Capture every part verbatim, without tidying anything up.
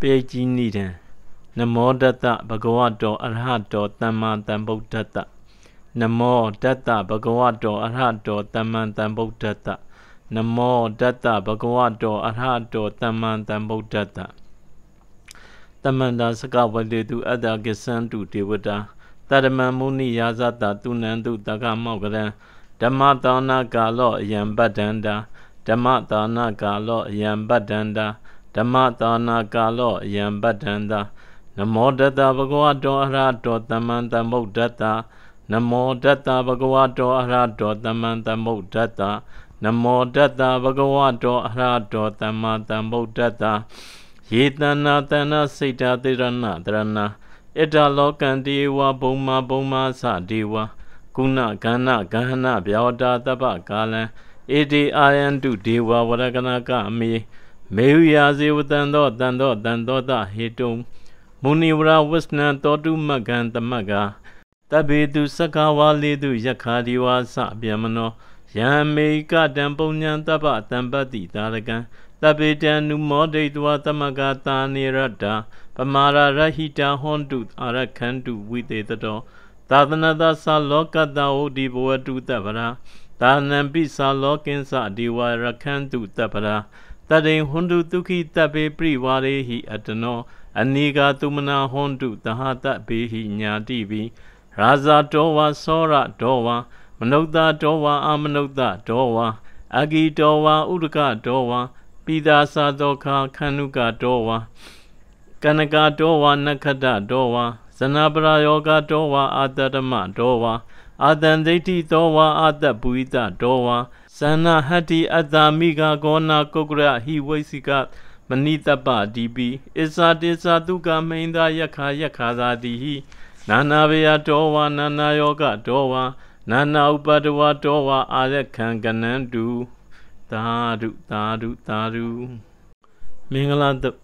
Beijing leader Namo Data Bhagavato Arhato Tama Tambodata Namo Data Bhagavato Arhato Tama Tambodata Namo Data Bhagavato Arhato Tama Tambodata Tamanda Sakavade to Ada Gesantu Devata Tadaman Muni Yazata Tunandu Dagamogada Damatana Galo Yambadanda Damatana Galo Yambadanda Damatana Galo Yambadanda Namo Data Bhagavato Arahato Tama Tambodata Namo Data Bhagavato Arahato Tama Tambodata Namo Data Bhagavato Arahato Tama Tambodata Yetana Tana Sita Dirana Drana Eta Lokan Diwa Boma Boma Sa Diwa Kuna Kana Kahana Bhyauda Tapa Kala Eti Ayantu Diwa Varagana Kami Mehuya Zivutando Dando Dando Da Hitum Munivra Visna Totu Maganta Maga Tabidu Sakawali Du Yakadiwa Sa Biamano Yamika Dampunyan Tapa Tambati Daragan Tabeta numode duatamagata nirata, Pamara rahita hondu arakantu with etato, Tadanada saloka dao divoa tu tapara, Tanampi salokin sa diwa rakantu tapara, Tade hondu tuki tape privare he atano, Aniga tumana hondu tahata behi nyadivi, Raza towa sora towa, Manota towa amanota towa, Agi towa uruka towa, Pidasa doka kanuka dowa, kanaka dowa nakada dowa, sanabra yoga dowa adadama dowa, adandeti dowa adabuita dowa, sana hati adamiga gona kogura hiwaisika manita ba dibi, isa disa duka mainda yaka yakada dihi, nanavea dowa nana yoga dowa, nana upadowa dowa adakanganandu. Tadu, tadu, tadu. Mingaladu.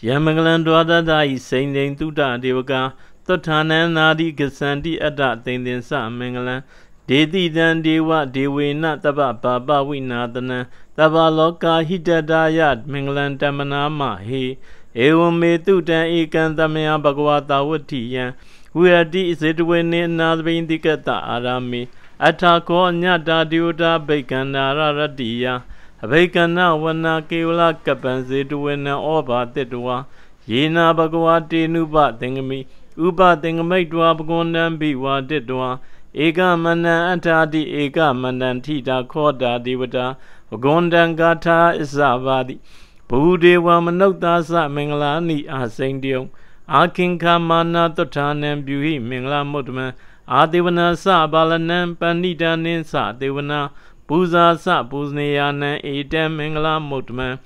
Yamangalandwada dai, saying then to da devaga, Totana nadi gasandi adat, then then sa Mingalan. Dedi dan dewa, dewe not taba, baba we nadana, taba loka hita dayat, Mingalan tamanama he. Ewo me tuta ekan tamea bagwata watiya. We are di situin in nadvindicata arami. Atako nyata diuta bacana raradia. Bacana wana keula kapansi tuena oba tetua. Yena baguati nuba thingami. Uba thingami dwa bagondan biwa tetua. Ega mana atadi ega manan tita koda diuta. Bagondan gata isavadi. Bude wamanota sa menglani asendio. Akinka mana totanem buhi mengla mutman. Adivana sa balanam panita nin sa devana puza sa puzneyana etem mingla mutman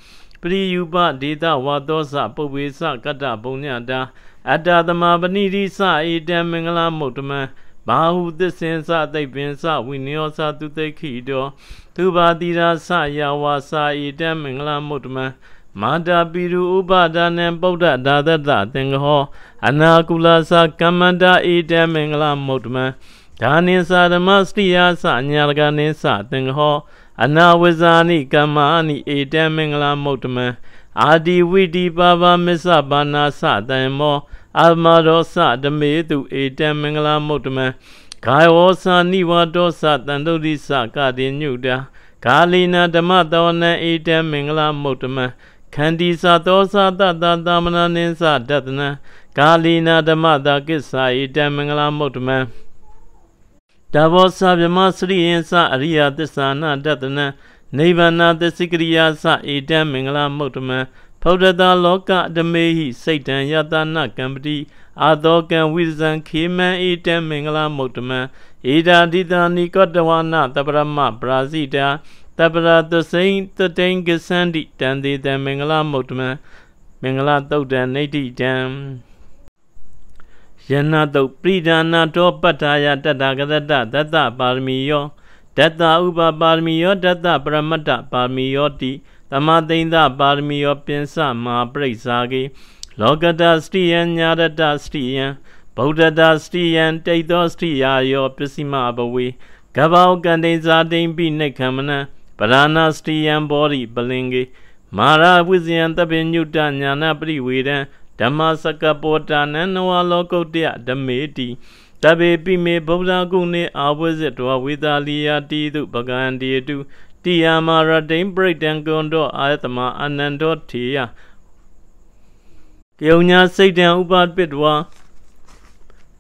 priyupa dita wadosa puvisa kata punyada adadama banidi sa etem mingla mutman bahu disensa devinsa winyosa tutekido tubadira sa yawasa etem mingla mutman Mada biru ubada nem boda da da da tengho Anakula sa kamada ida mingla motma Dani sa the mastia sa nyargani sa tengho Anawizani kamani ida mingla motma Adi widi baba misabana sa demo Almado sa the medu ida mingla motma Kayo sa niwa dosa tanduri sa kadi nuda Kalina damadona ida mingla motma Kandisa dosa da da damana ninsa datana Kalina damada kisa ida mingla motman Davosa vyamasri insa ariya tisana datana Nivana tisikriya sa ida mingla motman Podada loka damehi satan yatana kambdi Adokan wizan kima ida mingla motman Ida dida nikodawana tabrama brazida Tabra the saint the tangus sandy dandy the Mingala motman Mingala though the nati dam Yanato Pridana to Pataya Tadagada Dada Barmio Dada Uba Barmio Dada Bramata Barmioti Tamadinda Barmio Pinsa Ma Brazagi Logada Stian Yada Dastian Boda Dastian Tadostia Yo Pissima Bawi Gabao Gandesa Dame Bine Kamana Parana sti and body, Belingi, Mara Vizyanta Binyutanyana Priweda Damasaka Potana Noa Lokotia Dameti Tabe Pime Boda Gune Awazitwa Vidalia Tidu Bagandi Tu Tia Mara Dame Break Dangondo Ayatama Anando Tia Kyonya Satan Ubad Bidwa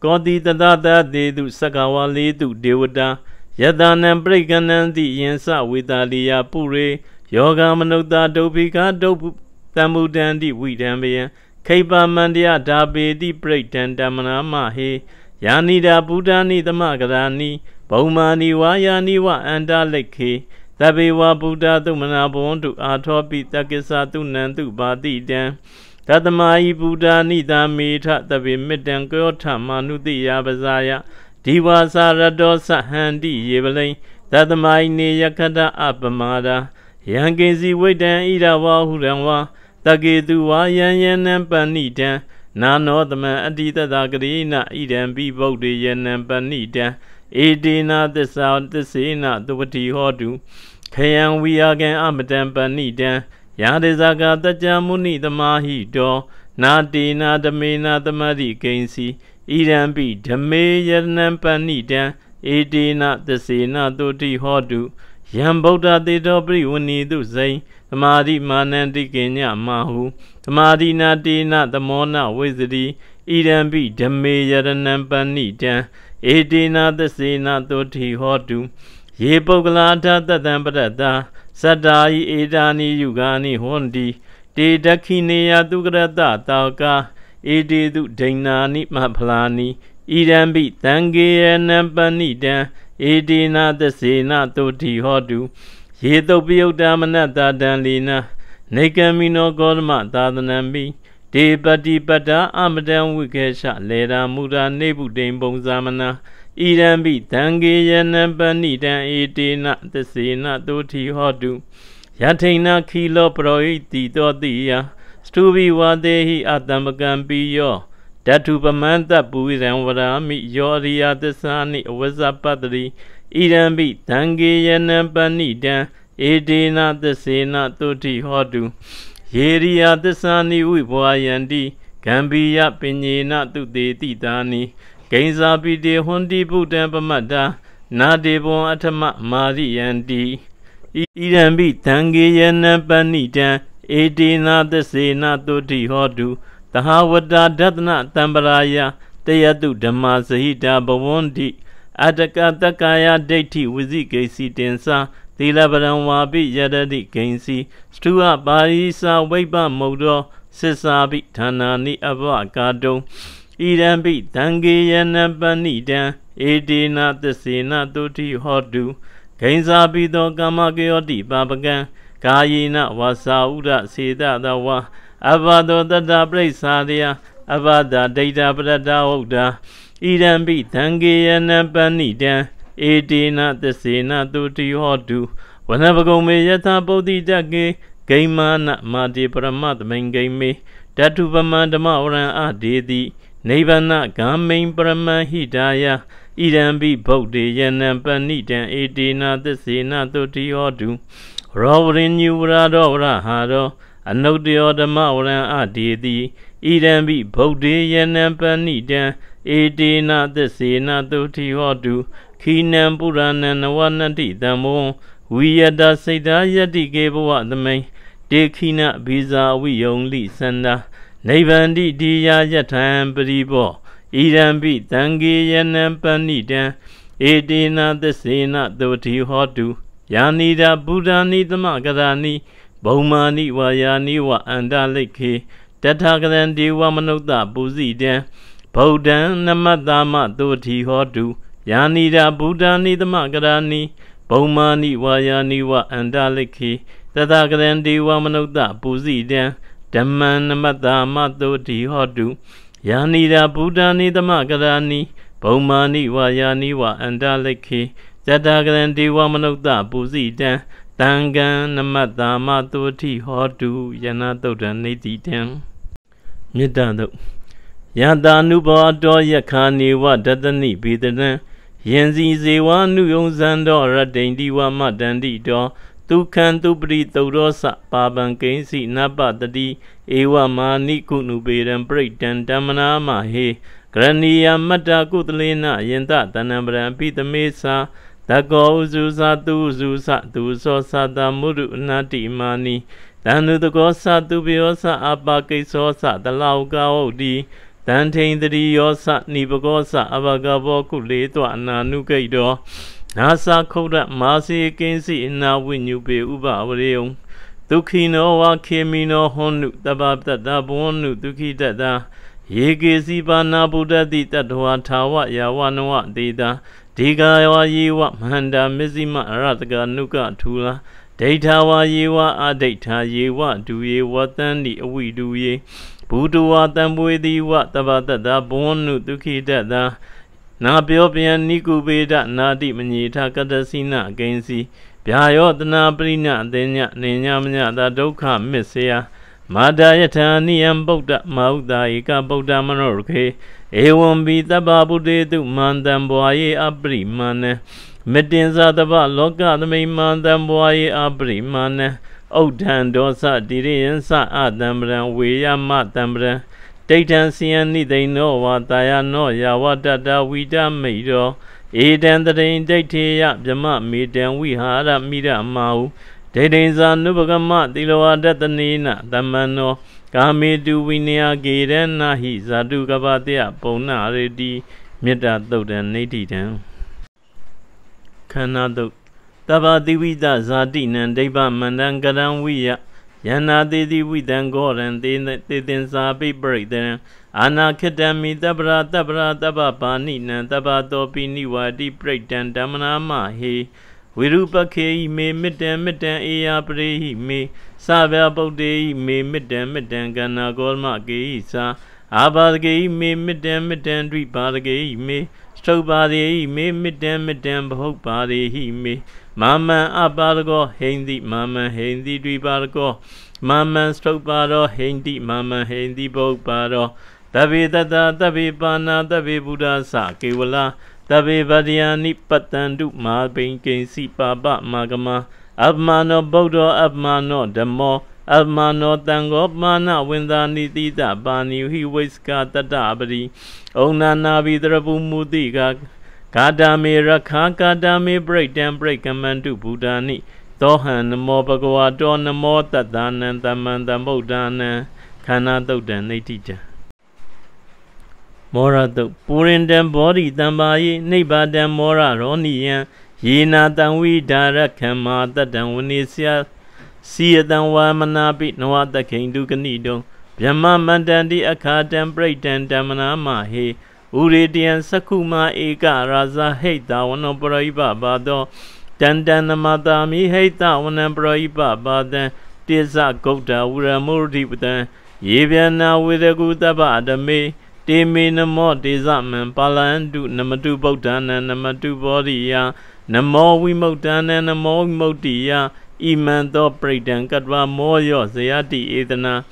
Godi Tadada Dedu Sakawa Ledu Dewada Yadanam Breganandi Yensa Vidalia Pure Yoga Manuda Dobika Dobu Tamudandi Widambian Kaiba Mandia Dabe Di Break Dandamana Mahe Yanida Budani the Magadani Bomani Wayaniwa and Aleke Tabewa Buddha to Manabon to Atopi Takesatu Nandu Badi Dan Tatamai Buddha Nida Mita Tabi Midan Gota Manudi Yabazaya Diwa Saradosa Handi Yevele Tatamai Neyakada Abamada Yangazi Wedan Ida Wahudanwa Tagedu Wayan and Banita Nano the man Adita Dagarina Eden be Bodi and Banita Edina the South the Sina the Wati Hodu Kayan we again Amadan Banita Yadizaga the Jamuni the Mahi door, Nadina the Mina the Madi Gainsi, Eden be the Mayor Nampanita, Edina the Sina the Wati Hodu, Yamboda de Dobri Winnie do say, the Madi Manandi Genya Mahu, the Madi Nadina the Mona Wizardy, Eden be the Mayor Nampanita, Edina the Sina the Wati Hodu, Yeboglada the Dambrada. Sadai Edani Yugani Hondi De Dakinea Dugrada Tauka Ede Du Dinani Maplani Idambi Tangi and Nampanida Edina the Sena Toti Hodu Yedo Biodamana Dadanlina Nekamino Golma Dadanambi De Badi Bada Amadan Wikesha Leda Muda Nebu Dambong Zamana Idambi Tangi and Nampanida Edina the Sena Toti Hodu Yatina Kilo Proiti Dodia Stubi Wadehi Adamagambiyo Datubamanta Buizanwarami Yoria the Sani Wazapadri Idambi Tangi and Nampanida Edina the Sena Toti Hodu Yeria the Sani Wiboyandi Gambiya Pinina to the Titani Gainza be de Hundi Budamada, Nadebo Atama Mari and D. Eden be Tangi and Banita, Edina the Sena Doti Hodu, the Hawada Dadna Tambaraya, Tayadu Damasahita Bawondi, Atakatakaya Dati Wizike Sitensa, the Labaran Wabi Yadadi Gainsi, Stua Barisa Weba Modo, Sesabi Tanani Avocado. Eden be Tangi and Banita, Edina the Sena Doti Hodu, Kainsabi do Gamagiodi Babagan, Kayina Wasauda Seda Dawa, Avado the Dabre Sadia, Avada Data Bradaoda, Eden be Tangi and Banita, Edina the Sena Doti Hodu, whenever go me yata bodi dage, Gaimana Madi Pramad Mengame, Datubamandama Oran Adidi. Nabana Gamin Brahma Hidaya, Idambi Bode Yanampanita, Edina the Sena Doti Hodu, Rorin Yuradora Hado, Anodeoda Maura Adidi, Idambi Bode Yanampanita, Edina the Sena Doti Hodu, Kinamburan and Wanadi Damo, Weada Sedaya de Gabo the May, De Kina Biza we only senda. Navandi Dia Yatan Bribo, Idambi Tangi Yanampanita, Edina the Sena Doti Hodu, Yanida Budani the Magadani, Bomani Wayaniwa and Aleke, Tatagandi Wamanoda Buzida, Bodan Namadama Doti Hodu, Yanida Budani the Magadani, Bomani Wayaniwa and Aleke, Tatagandi Wamanoda Buzida. Daman Madama Doti Hodu, Yanida Budani the Magadani, Bomani Wayaniwa and Aleke, Tadagrandi Wamanoda Buzida, Tangan Madama Doti Hodu, Yanadodan Nititan Yadado Yadanuba Doya Kaniwa Dadani Bidana, Yenzi Zewa Nuyonzandora Dandiwa Madandi Dor. Tukantubritaurasa pabankensi napatati ewa manikunuberam praitan damana mahe graniya mata kutlena yenta tanambram pitamesa Tagozusa tuzusa tuzosa damuru natimani Tanudogosa tubiosa abakisosa talaugawdi Tantaindriyosa nibagosa abagavokuletwa nanukaido Nasa koda masi kensi ina winyube uba avareo. Tukino wa kemino honu tababta tabonu tukitata. Yege siba nabuda dita dwa tawa ya wanawa dita. Diga wa yiwa manda mizima arataka nuka tula. Data wa yiwa adeta yiwa duye watandi awi duye. Putu wa tambwedi wa tabata tabonu tukitata. Na biopian nikubeda na dimanyita kadasina gensi. Pyayotana brina denya nenyamanya da doka mesea. Madayatani and Bogda maudaika Bogda manorke. Ewon be the babu de du mandamboye abrimane. Medinza the ba loga the me mandamboye abrimane. Odandosa diriensa adamran, we are madamran. Datan siani they know what I are no ya what that we done made or it and the day they tea up the map me then we had up me that mouth. They days are nubagamma, the lower that the nina, the mano. Kami do we near gate and na he's a duke about the apple now ready. Mid that though than eighty down. Canado Taba divida zadin and deba mandangadan we are. Yana didi widan goran didin zabi breathing. Ana kadami dabra dabra dababa nina dabado biniwa di breakdown damana mahi. Wirupa ke me midden midden eabre me. Savia bode me midden midden gana golma geisa. Abadge me midden midden dribadge me. Strobadi me midden midden bohobadi he me. Mama abargo hindi mama hindi dribargo mama strobaro hindi mama hindi bobaro tabe tata tabe bana tabe buddha sa kewala tabe vadiani patandu ma binkin si baba magama abmano bodo abmano demo Abmano tango mana windani dita bani he wiska tatabri onana vidrabu mudiga Kadami Rakan Kadami break down break a man to Budani. Dohan the more Bagua don the more that done and the man the Modana Canado than a teacher. Morado Purin them body than by neighbor than Mora Ronia. Ye not than we direct and mother than Winnesia. See it than one manabit no other king do canido. Yama mandandi a card and break down Damanama he. Uridian Sakuma Ega Raza Heta one Braiba Bado Dandan Madami Heta one Braiba Baden Desa Gota Ura Murdi with them Yviana with a good abada me Dimina more disarmament Palan do Namadu Bodan and Namadu Bodia Namo we Modan and Namo Modia Eman do Brayden Kadwa Moyo Zeati Edna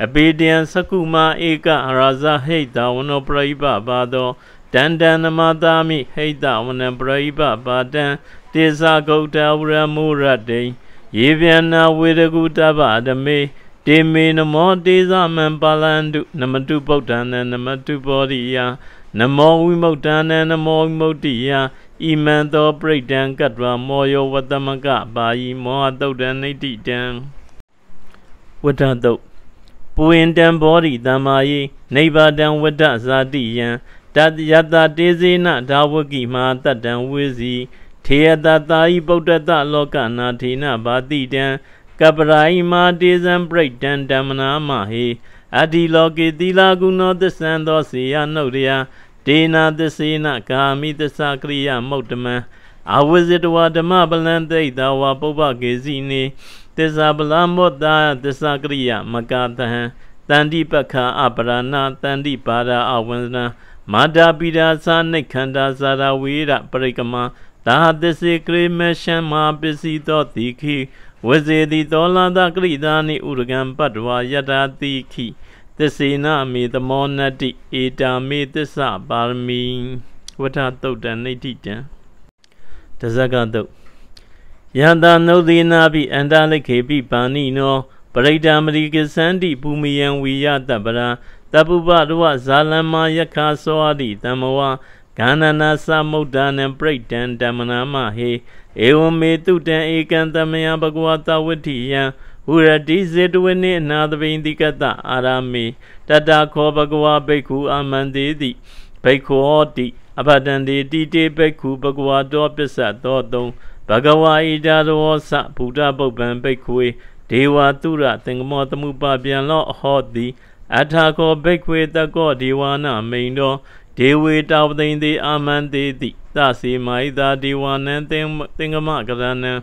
Abedian Sakuma Eka Araza Heta Ono Braiba Bado Dandan Madami Heta Ono Braiba Badan Desa Gota Ramurade Yiviana with a good abadame Demi no more desa man balandu Namatu Botan and Namatu Bodia Namo Motan and Namo Modia Eman do Braydan Kadra Moyo Watamaga by Emo Dodan Editan Watado Puin dem body damaye, neighbor down with that zadian, that yada dizzy not dawagi ma that down wizzy, tear that thy boda that loca natina badidan, cabraima diz and break dan damana mahi, adi logi di laguno the sandosia nodia, dina the sina kami the sacria motama, I was it what the marble and they thou wabogazini. Tisabalamodha tisagriya magataha Tandipaka aparana Tandipara awena Madabida sanikanda sarawira parikama Tahadesikri meshama bisito tiki Wazidi dolada gridani urgan padwa yada tiki Tisinami the monati idami tisabarmi Watato than a teacher Tasagado Yanda no linabi and alekebi banino, Paridamrika Sandi, Bumian Wiyatabara, Tabubadua, Zalamaya Kasoadi, Tamawa, Kanana Samodan and Braytan Damanamahe, Eometutan Ekantamea Baguata Witiya, Uradizedwene and other Vindicata Arami, Tata Kobagua Beku Amandidi, Bekuoti, Abadandi Dite Beku Bagua Dopesa Dodo. Bagawa idado sa Buddha Boban Bekwe, Dewa Tura, Thingamatamuba Bianlo, Hodi, Atako Bekwe, the God Diwana, Maindo, Dewe Tau in the Amande, the Tasi, my Diwan, and Thingamakaran,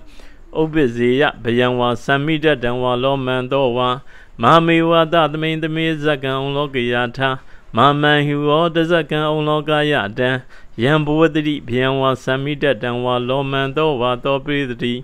Obizia, Bayanwa, Samida, Danwa, Lomandowa, Mami, what that mean the Mizakan Logiata, Mama, who orders a can Logayata. Yambuadri, Pianwa Samita, Danwa Lomando, Watopidri,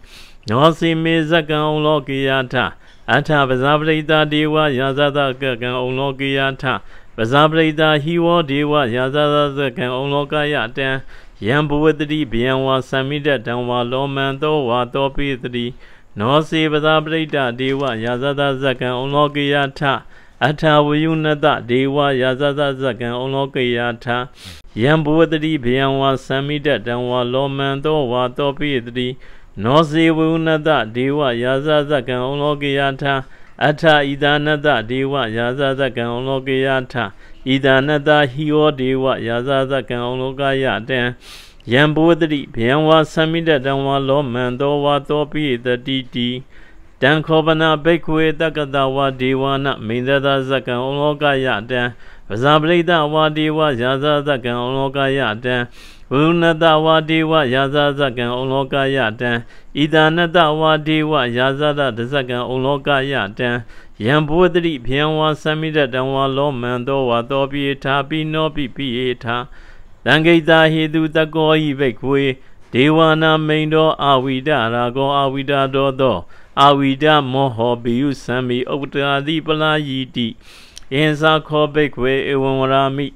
Nosi Mizagan Logiata, Ata Vazabreda Diwa Yazada Gagan Logiata, Vazabreda Hiwa Diwa Yazada Gagan Logayata, Yambuadri, Pianwa Samita, Danwa Lomando, Watopidri, Nosi Vazabreda Diwa Yazada Zagan Logiata, Ata Vunada Diwa Yazada Zagan Logiata. Yambuadri, Bianwa Samida, Danwa Lomando, Watopidri, Nosi Wunada, Diwa Yazaza Ganologiata, Ata Idanada, Diwa Yazaza Ganologiata, Idanada Hio Diwa Yazaza Ganologayata, Yambuadri, Bianwa Samida, Danwa Lomando, Watopidri, Didi, Dankobana Bekwe, Dakadawa, Diwana, Mindada Zaganologayata. Vazabreda Wadiwa Yazaza can Ologayata, Wunada Wadiwa Yazaza can Ologayata, Idanada Wadiwa Yazada Zagan Ologayata, Yambudri, Pianwa Samida, Danwa Lomando, Wadobieta, Bino Pieta, Dangeda Hidu Dagoi Bekwe, Dewana Mendo Awida, Rago Awida Dodo, Awida Moho Biu Sami, Ota Libala Yidi. Yensa ko bekwe ewanwarami.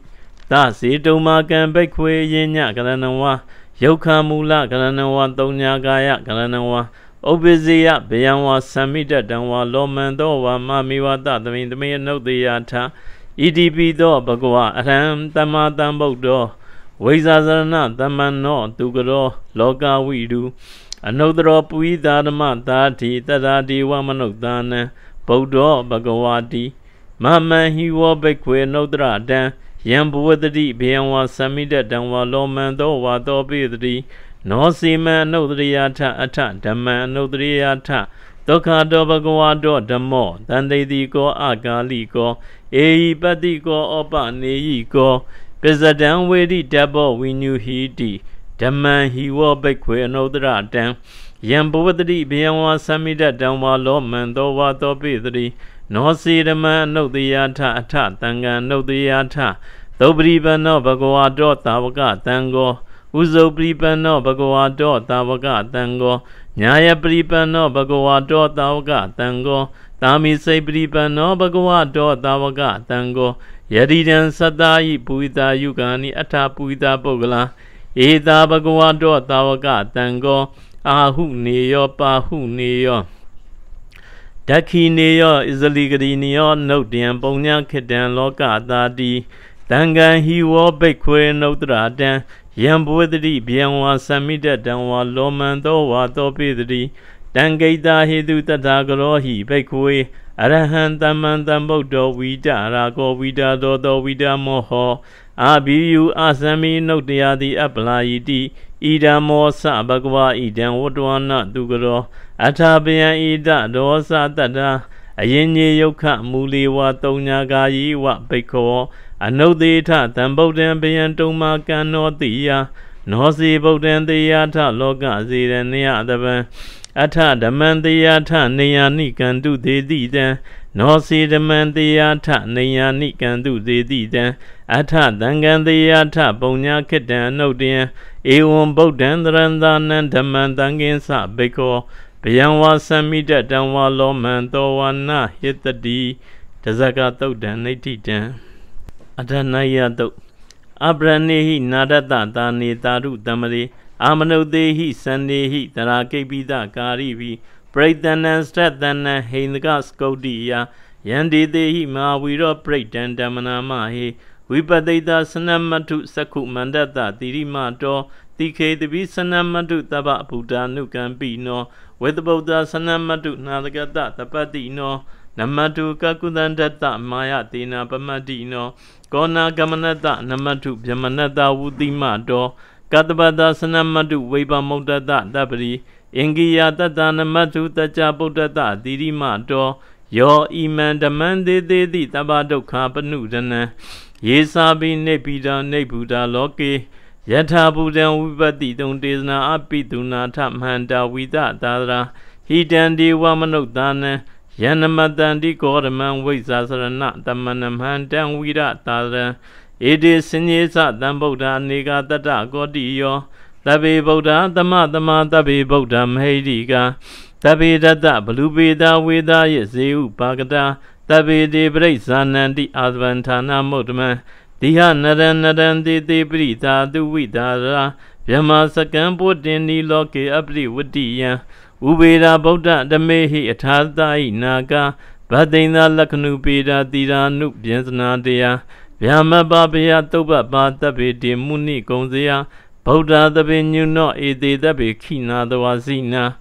Tasi doma kan bekwe yenya kalanawa. Yoka mula kalanawa tonya gaya kalanawa. Obiziya beyanwa samida danwa lomando wa mamiwa tatamin tame no deyata. Idibi do bagwa aram tama tambo do. Wezazana taman no tugado loka widu. Another pui dadama tati tadadi wamanokdana. Bodo bagawati. Mama, he will be queer no dra dan. Yambu with the deep, being one samida, dan wa lomando, wa dobidri. No see man no driata, atta, the man no driata. Doka dobagoado, the more than they digo agaligo. E badigo oba neigo. Beza dan with the devil we knew he dee. The man he will be queer no dra dan. Yambu with the deep, being one samida, dan wa lomando, wa dobidri. No see the man, no the yata, tanga, no the yata. Though briba no bagoa dot, avaga tango. Uzo briba no bagoa dot, avaga tango. Nyaya briba no bagoa dot, avaga tango. Tami say briba no bagoa dot, avaga tango. Yadidan sadai puita yugani ata puita bogla. Eta bagoa dot, avaga tango. Ahu neo, pahu neo. Daki neo is a legally neo, no damn bonya kedan logada di. Dangan he will beque no dradan. Yambudri, Bianwa Samida, Danwa Lomando, Watopidri. Dangada he do the dagro he beque. Arahanda mandambo do vida, rago vida do do vida moho. Abi you asami no dia di applaidi. Ida mo sa bagwa idan wodwana dugro. Atabian ida dosa tada. Ayenye yoka muli wa tonyagayi wa beko. Ano de ta tambodan bian toma cano dia. Nosi bodan de yata loga zidan yadaban. Ata demand the yata neyani can do the deed. Nosi demand the yata neyani can do the deed. Ata dangan the yata bonya kedan no dear. Ewan bodan randan and demand dangin sa beko. Bianwa Samida Danwa Lomando Wana hit the D. Tazagato Danatita Adanayato Abranehi Nadata Dani Taru Damari Amanodehi, Sandehi, Tarakebida, Karibi, Praitana, Stratana, Hainagas, Kodia, Yandehi, Mawira, Praitan, Damanamahe, Vipadeda, Sanamatu, Sakumandata, Dirimato, Dike, the Visanamatu, Tabaputa, Nukampino, Wethaboda, Sanamatu, Nalagata, Tapadino, Namatu Kakudandata Mayatina Pamadino Kona Gamanata Namatu Jamanata Wudimato Katabada Sanamatu Weba Modata Dabri Ingia Tata Namatu Tachabodata Dirimato Yo Iman Damande Dedi Tabado Kapanudana Yesabi Nepida Nebuda Loki Yatabudan Vibati Don Desna Apituna Tamhanda Vidatara Hidandi Wamanodana Yanamadanti Kodaman Vizasarana Damanamhantan Viratara Edi Sinyesa Damboda Niga Tata Godiyo Tabi Boda Damadama Tabi Bodam Hediga Tabi Dada Balubida Vida Yeseu Pagada Tabi De Bresanandi Advantana Modma Diha Nadan Nadanti De Brita Duvidara Yamasakan Bodini Loki Abri Wadiya Ubeda Boda Damehi Atadai Naga Badina Lakanubeda Dira Nubjansnadia Vyama Babia Toba Badabe de Muni Gonzia Boda the Benuno Ede the Bekina the Wazina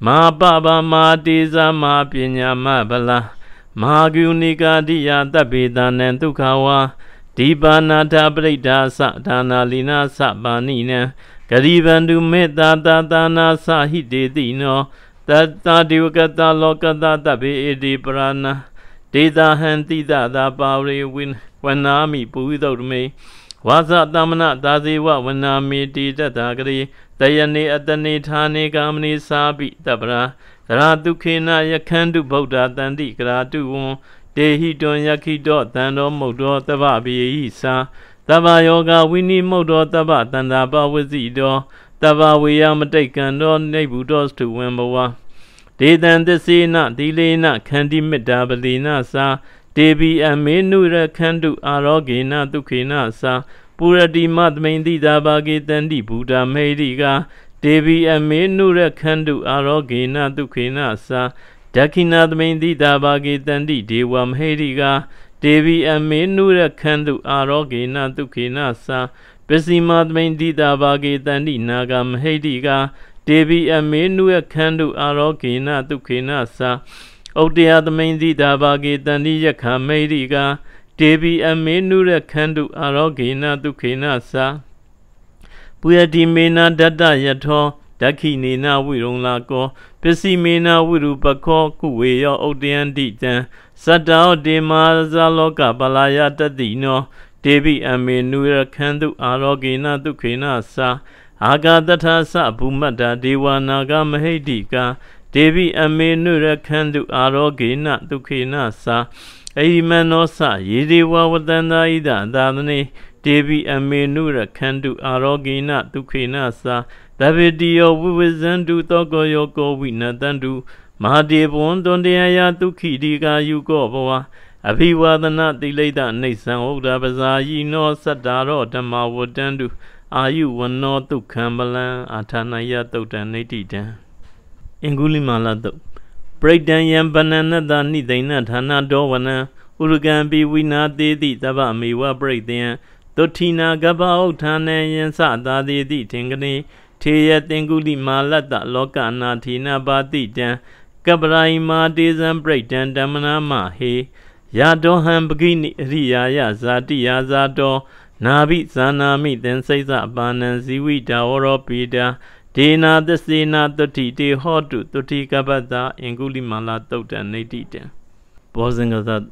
Ma Baba Ma Deza Ma Pinya Mabala Ma Guniga Dia the Bedan and Tukawa Dibana Tabreda Satana Lina Sabanina Karibandu meta dana sahide dino, tata diukata lokata tabe edi prana, data hanti data pauri win, wanami puido me, waza damana daziwa wanami dita dagri, dayani atani tani gamni sabi tabra, radukina yakandu boda tandi gradu, dehi don yakido tando modo tababi isa. Tava yoga winni modo tava tandaba wazido tava wiyamatekando nebudos to wimbawa. De than the sea na delena kandi medabalina sa debi amenura kandu arogina dukina sa pura di madmendi dabagi tandi buddha mediga debi amenura kandu arogina dukina sa dakina mendi dabagi tandi dewam hediga Devi Aminura Kandu Arogina Dukinasa Besimad Mendita Bagi Dandi Nagam Hediga Devi Aminura Kandu Arogina Dukinasa Odead Mendita Bagi Dandi Yakam Hediga Devi Aminura Kandu Arogina Dukinasa Puyadimena Dada Yato Dakinina Wirunlago Pesimena Wirupako Kuweyo Odean Ditan Sadao de Mazaloka Balaya Tadino, Devi Aminura Kandu Arogina Dukinasa, Agatata Sabumada Dewa Nagam Hediga, Devi Aminura Kandu Arogina Dukinasa, Aimanosa, Yidiwa Wadanaida Dadane, Devi Aminura Kandu Arogina Dukinasa, Davidio Wizandu Togoyoko Winadandu. Mahadevon Dondaya Dukidiga Yugoboa Aviwadana Deleda Nasan Oda Bazayi no Sadaro Damawadandu Ayu one no to Kambalan Atanaya Dotanatita Ingulimalado Breakdown Yam Banana Dani Dana Tana Dowana Urugambi Wina Didi Daba Miwa Breakdown Dotina Gaba Otana Yansa Dadi Tingani Tia Tingulimalada Loka Natina Badita Kabraima Dizan Breakdown Damana Mahe Yado Hambagini Riaya Zadia Zado Nabi Sanami then says Banan Ziwita Oropida Dina the Sina Toti de Hotu Toti Kabada Ingulimala Tota Natita Bosingata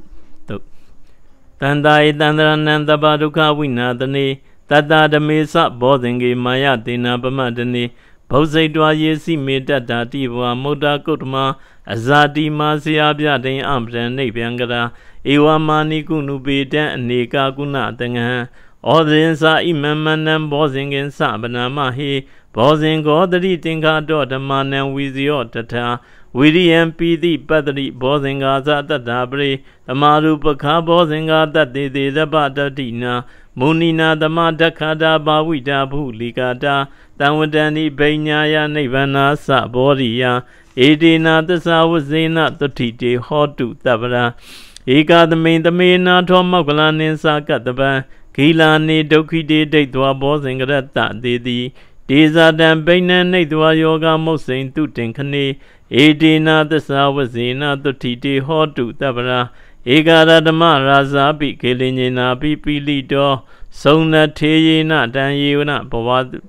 Tandai Dandra Nanda Baduka Winadane Tata the Mesa Bosingi Maya Dina Bamadane Bose dwa yesi medata diwa moda kutma azadi masia byatin amran nebangara ewa mani kunu bedan aneka kuna tangan odinsa imamanam bozingin sabanamahi bozingo dri tinga dot damanan wizio tata wiriyam pidi padri bozinga za tadabre tamarupakha bozinga tatte de dabadadina Munina Damadakada Bawida Buligada Dawadani Benyaya Nivana Saboria Edina the Sawazina the Titi Hotu Tabara Ega the main the Mena Tomagulan in Sakataba Kilani Doki de Dua Bosingrata Didi Deza Dan Bena Nedua Yoga Mosin Tutinkani Edina the Sawazina the Titi Hotu Tabara Egara Damaraza be Kilinina be Pilido Sona Tayina Dan Yuna Bavad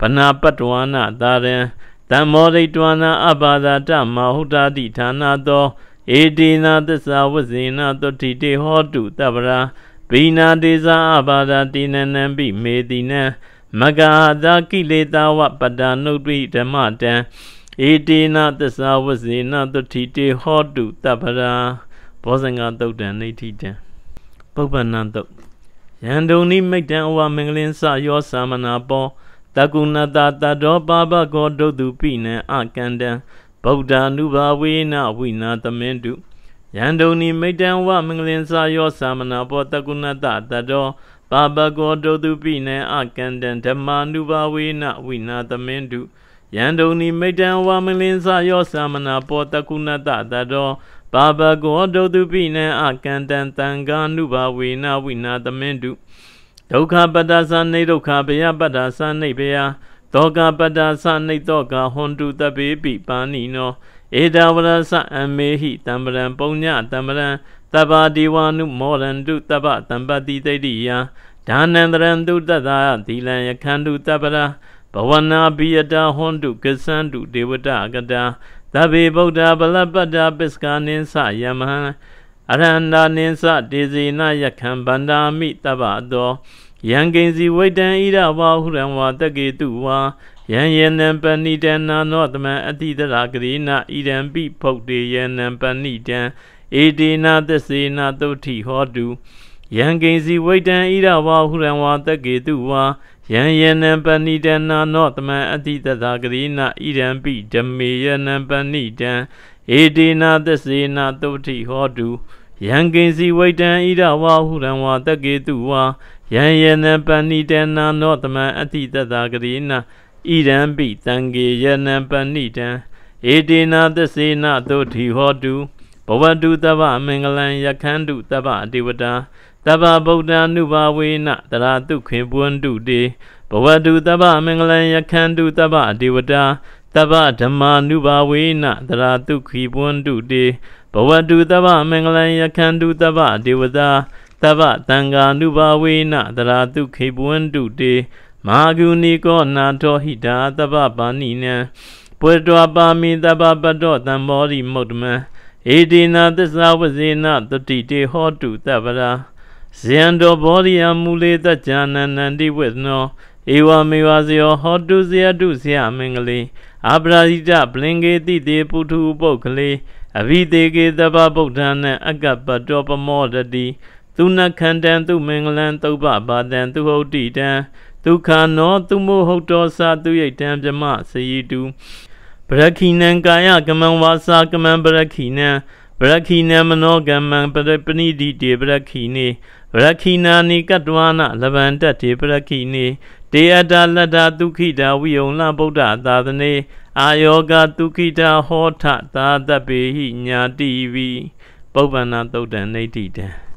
Panapatuana Dare Damorituana Abada Dama Huda di Tanado Edina the Sawazina the Titi Hotu Tabara Bina Deza Abada Dinan and be Medina Magada Kileta Wapada Nubri Damata Edina the Sawazina the Titi Hotu Tabara Bosanga dog and eighty ten. Popanan dog. Yandoni make down one mingling sa your samana bo. Takuna da do baba go do do pina akanda. Bogda nuba we na we not the men do. Yandoni make down one mingling sa your samana bo. Takuna da do baba go do do pina akanda. Tema nuba we na we not the men do. Yandoni make down one mingling sa your samana bo. Takuna da do. Baba Godo Dubina Akantan Tangan Nuba Wina Wina the Mendu Doka Badasan Ne Doka Bea Badasan Ne Bea Doka Badasan Ne Doka Hondu the Baby Panino Edawala Sa and Mehi Tamaran Bonya Tamaran Tabadiwanu Moran Du Taba Tambadi Dedia Danandran Du Dada Dilan Yakandu Tabada Bawana Biada Hondu Kasandu Dewada Gada Tabi Boda Balabada Biska Ninsa Yamaha Aranda Ninsa Dizi Nayakan Banda Meet Tabado Yanginzi Waitan Ida Wahuran Watagi Dua Yan Yen and Panitan Northman Adida Lagrina Eden Beat Poke de Yan and Panitan Edina the Sina Doti Hodu Yanginzi Waitan Ida Wahuran Watagi Dua Yan Yan and Panitan Northman Adida Lagrina Eden Beat Damian and Panitan Edina the Sina Doti Hodu Yanginzi Waitan Ida Wahuran Watagi Dua Yan Yan and Panitan Northman Adida Lagrina Eden Beat Tangi Yan and Panitan Edina the Sina Doti Hodu Bawadu Taba Mingalan Yakandu Taba Diwada Taba Boda Nuba we not that I do Kibun do de Bawadu Taba Mingalan Yakandu Taba Diwada Taba Tama Nuba we not that I do Kibun do de Bawadu Taba Mingalan Yakandu Taba Diwada Taba Tanga Nuba we not that I do Kibun do de Maguni go Nato Hida Taba Banina Puerto Abami Taba Bado Tamori Modma Edina the Sawazina the Titi Hotu Tabara Siendo Boria Mule the Jana Nandi with no Iwa Miwazio Hotu Zia Dusia Mingley Abrazita Blinge Titi Putu Bokley Avitege the Babotana Agapa Dopa Mordadi Tuna Kantan to Minglan to Baba than to Hotita Tuka no to Mohotosa to Yatam Jama say you Brakina Gaya Gaman Wasa Gaman Brakina Brakina Manogaman Brapani de Brakini Brakina Nikadwana Lavanda de Brakini Deada Lada Dukida Viola Boda Dadane Ayoga Dukida Hota Dada Behina Divi Bovana Dodan Nadida.